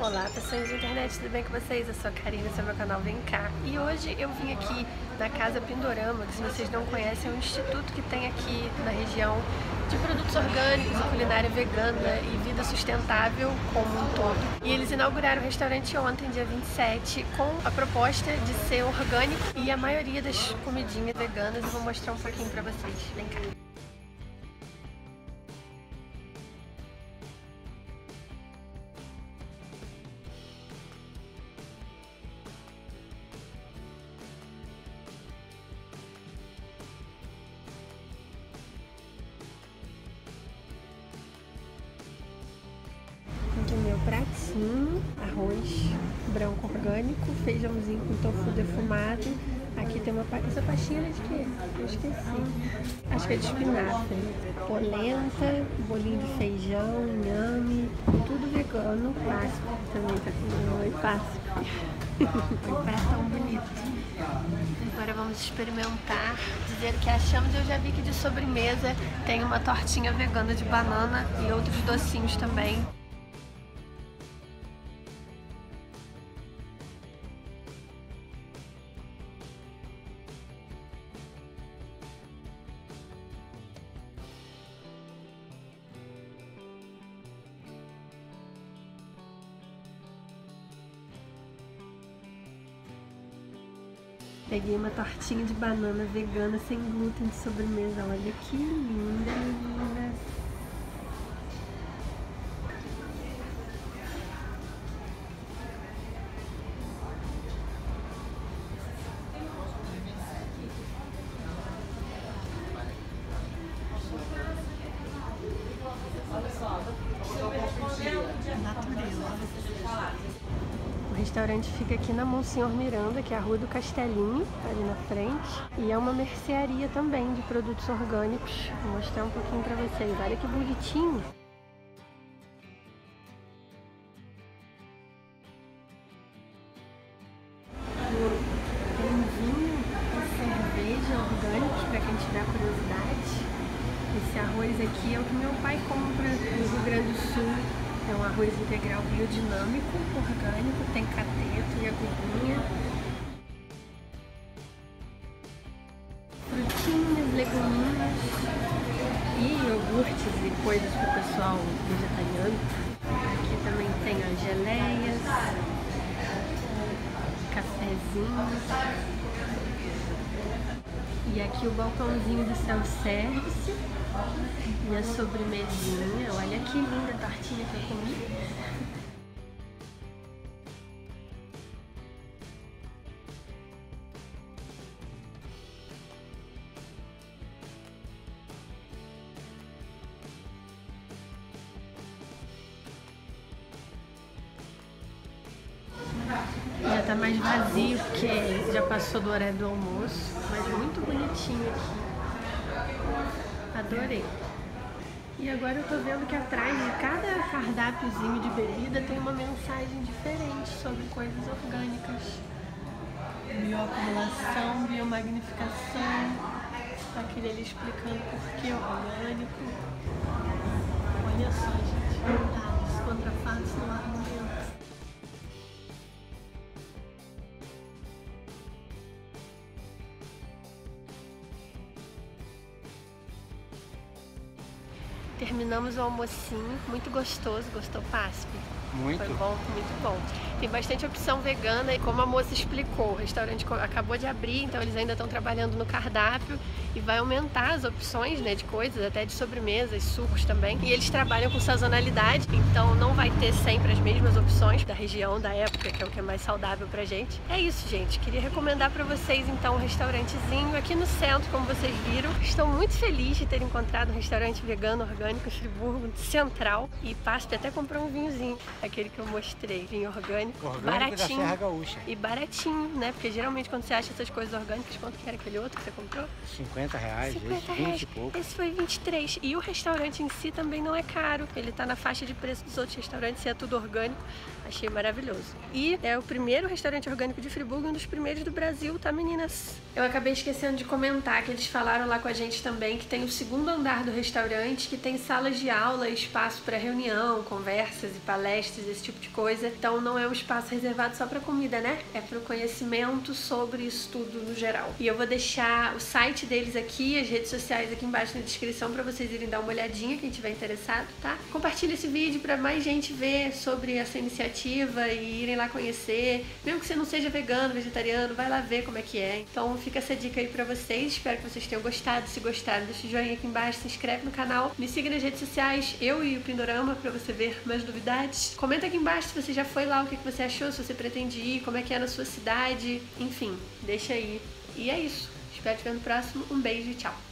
Olá pessoas de internet, tudo bem com vocês? Eu sou a Karina, esse é o meu canal Vem Cá. E hoje eu vim aqui na Casa Pindorama, que se vocês não conhecem, é um instituto que tem aqui na região de produtos orgânicos, culinária vegana e vida sustentável como um todo. E eles inauguraram o restaurante ontem, dia 27, com a proposta de ser orgânico e a maioria das comidinhas veganas. Eu vou mostrar um pouquinho pra vocês. Vem cá. Meu pratinho, arroz branco orgânico, feijãozinho com tofu defumado. Aqui tem uma essa pastinha de quê? Eu esqueci. Acho que é de espinafre. Polenta, bolinho de feijão, inhame, tudo vegano, clássico. Também tá com oi clássico. Um pratão bonito. Agora vamos experimentar, dizer o que achamos. Eu já vi que de sobremesa tem uma tortinha vegana de banana e outros docinhos também. Peguei uma tortinha de banana vegana sem glúten de sobremesa. Olha que linda, meninas! Natureza. O restaurante fica aqui na Monsenhor Miranda, que é a rua do Castelinho, tá ali na frente. E é uma mercearia também de produtos orgânicos. Vou mostrar um pouquinho pra vocês. Olha que bonitinho! Vinho e cerveja orgânicos, pra quem tiver curiosidade. Esse arroz aqui é o que meu pai compra do Rio Grande do Sul. É um arroz integral biodinâmico, orgânico, tem cateto e agulhinha. Frutinhas, leguminhas e iogurtes e coisas pro pessoal vegetariano. Aqui também tem as geleias, cafezinhos. E aqui o balcãozinho do self-service e a sobremesinha. Olha que linda a tortinha que eu comi. Já tá mais vazio porque já passou do horário do almoço, mas muito bonitinho aqui. Adorei. E agora eu tô vendo que atrás de cada cardápiozinho de bebida tem uma mensagem diferente sobre coisas orgânicas. Bioacumulação, biomagnificação, aquele ali explicando por que orgânico. Olha só, gente, dados contrafatos no ar no meio. Terminamos o almocinho, muito gostoso. Gostou, Paspe? Muito. Foi bom, muito bom. Tem bastante opção vegana e como a moça explicou, o restaurante acabou de abrir, então eles ainda estão trabalhando no cardápio e vai aumentar as opções, né, de coisas, até de sobremesas, sucos também. E eles trabalham com sazonalidade, então não vai ter sempre as mesmas opções da região, da época, que é o que é mais saudável pra gente. É isso, gente. Queria recomendar pra vocês, então, um restaurantezinho aqui no centro, como vocês viram. Estou muito feliz de ter encontrado um restaurante vegano, orgânico em Friburgo Central. E Paspe até comprou um vinhozinho, aquele que eu mostrei, vinho orgânico baratinho, da Serra Gaúcha. E baratinho, né? Porque geralmente quando você acha essas coisas orgânicas, quanto que era aquele outro que você comprou? R$50, R$20 e pouco. Esse foi R$23. E o restaurante em si também não é caro. Ele tá na faixa de preço dos outros restaurantes e é tudo orgânico. Achei maravilhoso. E é o primeiro restaurante orgânico de Friburgo e um dos primeiros do Brasil, tá, meninas? Eu acabei esquecendo de comentar que eles falaram lá com a gente também que tem o segundo andar do restaurante, que tem tem salas de aula, espaço para reunião, conversas e palestras, esse tipo de coisa. Então não é um espaço reservado só para comida, né? É para o conhecimento sobre estudo no geral. E eu vou deixar o site deles aqui, as redes sociais aqui embaixo na descrição para vocês irem dar uma olhadinha, quem tiver interessado, tá? Compartilha esse vídeo para mais gente ver sobre essa iniciativa e irem lá conhecer. Mesmo que você não seja vegano, vegetariano, vai lá ver como é que é. Então fica essa dica aí para vocês. Espero que vocês tenham gostado. Se gostaram, deixa o joinha aqui embaixo, se inscreve no canal, me siga nas redes sociais, eu e o Pindorama, para você ver mais novidades. Comenta aqui embaixo se você já foi lá, o que você achou, se você pretende ir, como é que é na sua cidade. Enfim, deixa aí. E é isso. Espero te ver no próximo. Um beijo e tchau.